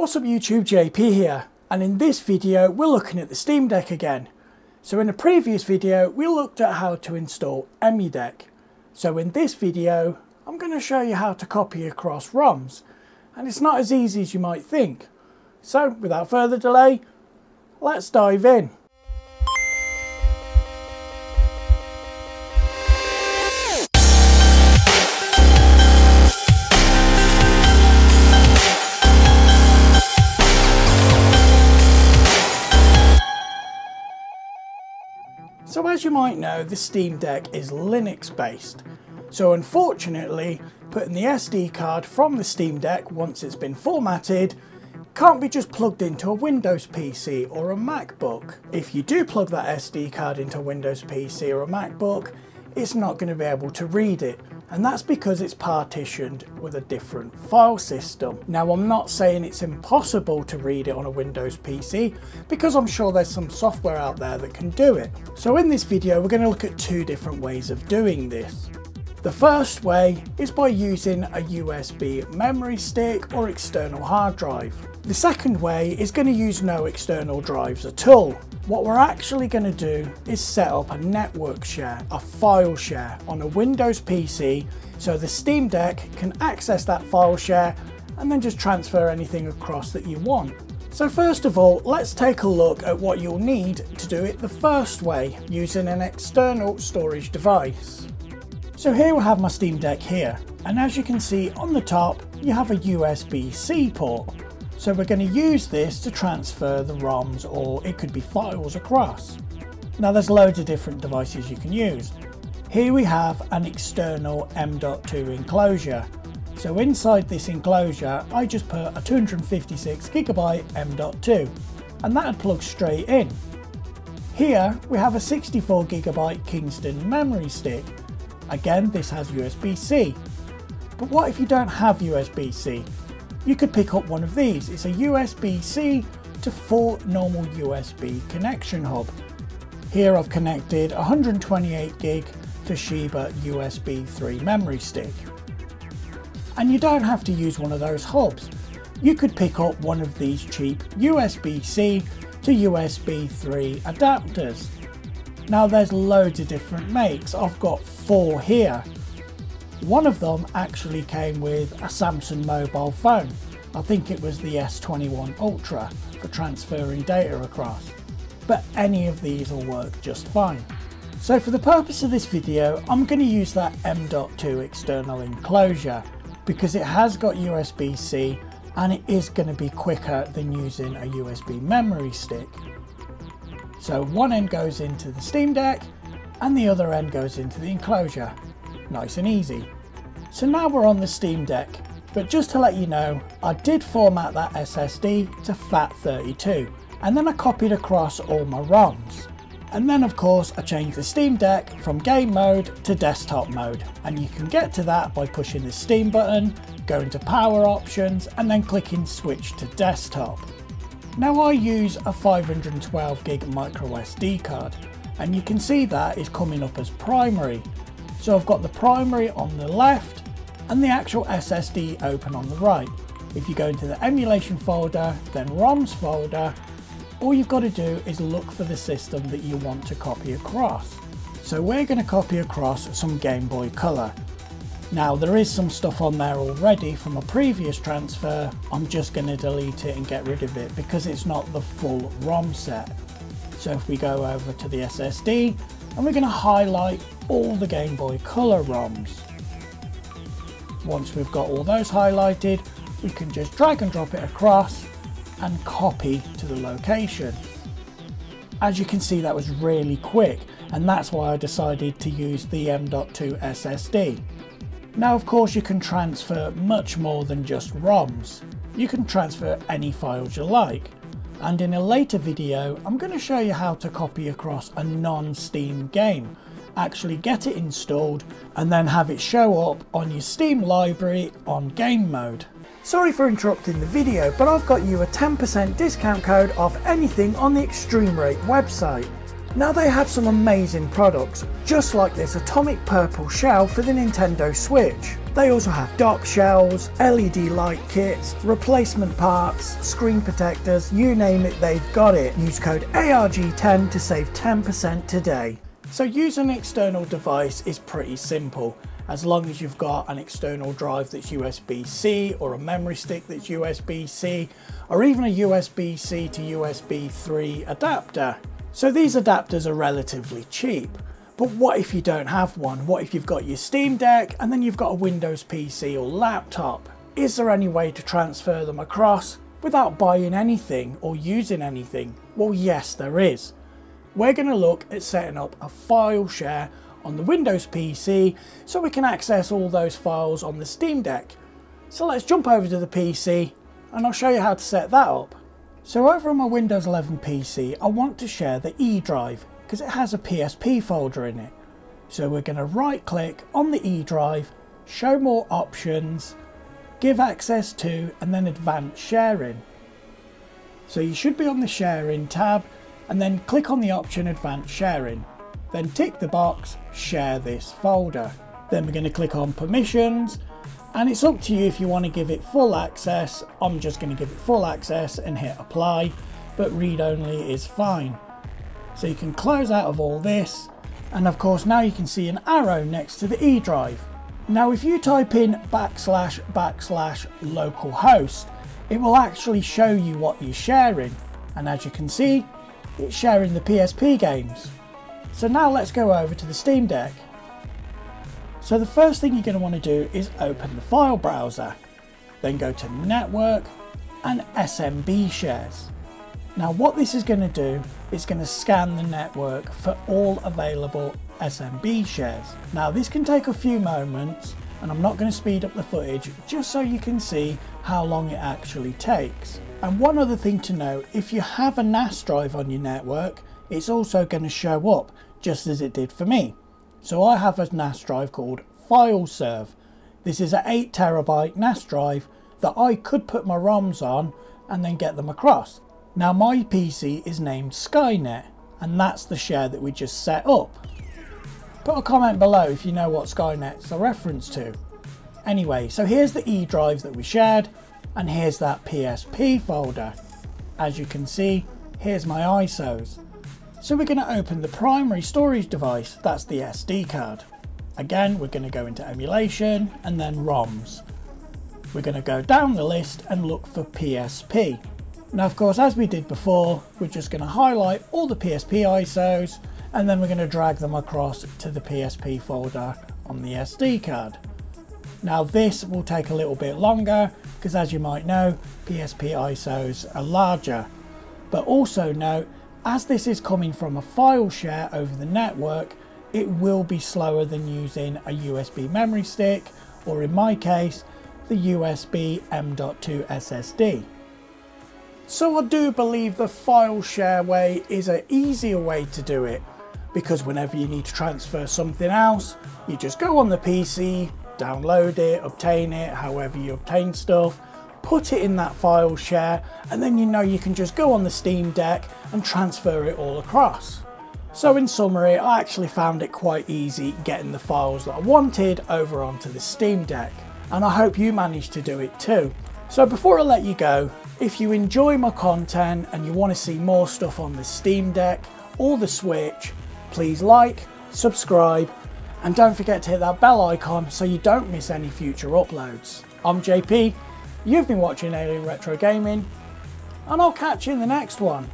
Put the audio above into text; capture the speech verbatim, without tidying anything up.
What's up YouTube, J P here, and in this video we're looking at the Steam Deck again. So in a previous video we looked at how to install EmuDeck. So in this video I'm going to show you how to copy across ROMs, and it's not as easy as you might think. So without further delay, let's dive in. So as you might know, the Steam Deck is Linux based, so unfortunately putting the S D card from the Steam Deck once it's been formatted can't be just plugged into a Windows P C or a MacBook. If you do plug that S D card into a Windows P C or a MacBook, it's not going to be able to read it, and that's because it's partitioned with a different file system. Now, I'm not saying it's impossible to read it on a Windows P C, because I'm sure there's some software out there that can do it. So in this video we're going to look at two different ways of doing this. The first way is by using a U S B memory stick or external hard drive. The second way is going to use no external drives at all. What we're actually going to do is set up a network share, a file share on a Windows P C, so the Steam Deck can access that file share and then just transfer anything across that you want. So first of all, let's take a look at what you'll need to do it the first way, using an external storage device. So here we have my Steam Deck here, and as you can see on the top you have a U S B C port. So we're going to use this to transfer the ROMs, or it could be files, across. Now there's loads of different devices you can use. Here we have an external M dot two enclosure. So inside this enclosure I just put a two hundred fifty-six gigabyte M dot two, and that plugs straight in. Here we have a sixty-four gigabyte Kingston memory stick. Again, this has U S B C. But what if you don't have U S B C? You could pick up one of these. It's a U S B C to four normal U S B connection hub. Here I've connected one hundred twenty-eight gig Toshiba U S B three memory stick. And you don't have to use one of those hubs. You could pick up one of these cheap U S B C to U S B three adapters. Now there's loads of different makes. I've got four here. One of them actually came with a Samsung mobile phone. I think it was the S twenty-one Ultra for transferring data across. But any of these will work just fine. So for the purpose of this video, I'm going to use that M dot two external enclosure because it has got U S B C and it is going to be quicker than using a U S B memory stick. So one end goes into the Steam Deck and the other end goes into the enclosure. Nice and easy. So now we're on the Steam Deck, but just to let you know, I did format that S S D to FAT thirty-two, and then I copied across all my ROMs. And then of course I changed the Steam Deck from game mode to desktop mode, and you can get to that by pushing the Steam button, going to power options, and then clicking switch to desktop. Now I use a five hundred twelve gig microSD card, and you can see that is coming up as primary. So I've got the primary on the left and the actual S S D open on the right. If you go into the emulation folder, then ROMs folder, all you've got to do is look for the system that you want to copy across. So we're going to copy across some Game Boy Color. Now there is some stuff on there already from a previous transfer. I'm just going to delete it and get rid of it because it's not the full ROM set. So if we go over to the S S D, and we're going to highlight all the Game Boy Color ROMs. Once we've got all those highlighted, we can just drag and drop it across and copy to the location. As you can see, that was really quick, and that's why I decided to use the M dot two S S D. Now of course you can transfer much more than just ROMs. You can transfer any files you like, and in a later video I'm going to show you how to copy across a non-Steam game, actually get it installed and then have it show up on your Steam library on game mode. Sorry for interrupting the video, but I've got you a ten percent discount code off anything on the ExtremeRate website. Now they have some amazing products, just like this atomic purple shell for the Nintendo Switch. They also have dock shells, L E D light kits, replacement parts, screen protectors, you name it, they've got it. Use code A R G ten to save ten percent today. So using an external device is pretty simple, as long as you've got an external drive that's U S B C or a memory stick that's U S B C, or even a U S B C to U S B three adapter. So these adapters are relatively cheap, but what if you don't have one? What if you've got your Steam Deck and then you've got a Windows P C or laptop? Is there any way to transfer them across without buying anything or using anything? Well, yes, there is. We're going to look at setting up a file share on the Windows P C so we can access all those files on the Steam Deck. So let's jump over to the P C and I'll show you how to set that up. So over on my Windows eleven P C, I want to share the E drive because it has a P S P folder in it. So we're going to right click on the E drive, show more options, give access to, and then advanced sharing. So you should be on the sharing tab and then click on the option advanced sharing. Then tick the box, share this folder. Then we're going to click on permissions, and it's up to you if you want to give it full access. I'm just going to give it full access and hit apply, but read only is fine. So you can close out of all this, and of course now you can see an arrow next to the E drive. Now if you type in backslash backslash localhost, it will actually show you what you're sharing, and as you can see, it's sharing the P S P games. So now let's go over to the Steam Deck. So the first thing you're going to want to do is open the file browser, then go to network and S M B shares. Now what this is going to do is going to scan the network for all available S M B shares. Now this can take a few moments, and I'm not going to speed up the footage just so you can see how long it actually takes. And one other thing to know, if you have a N A S drive on your network, it's also going to show up just as it did for me. So I have a N A S drive called FileServe. This is an eight terabyte N A S drive that I could put my ROMs on and then get them across. Now my P C is named Skynet, and that's the share that we just set up. Put a comment below if you know what Skynet's a reference to. Anyway, so here's the E drive that we shared, and here's that P S P folder. As you can see, here's my I S Os. So we're going to open the primary storage device, that's the S D card. Again, we're going to go into emulation and then ROMs. We're going to go down the list and look for P S P. Now of course, as we did before, we're just going to highlight all the P S P I S Os, and then we're going to drag them across to the P S P folder on the S D card. Now this will take a little bit longer because, as you might know, P S P I S Os are larger, but also note, as this is coming from a file share over the network, it will be slower than using a U S B memory stick, or in my case, the U S B M dot two S S D. So I do believe the file share way is an easier way to do it, because whenever you need to transfer something else, you just go on the P C, download it, obtain it, however you obtain stuff, put it in that file share, and then you know you can just go on the Steam Deck and transfer it all across. So in summary, I actually found it quite easy getting the files that I wanted over onto the Steam Deck, and I hope you managed to do it too. So before I let you go, if you enjoy my content and you want to see more stuff on the Steam Deck or the Switch, please like, subscribe, and don't forget to hit that bell icon so you don't miss any future uploads. I'm J P. You've been watching Alien Retro Gaming, and I'll catch you in the next one.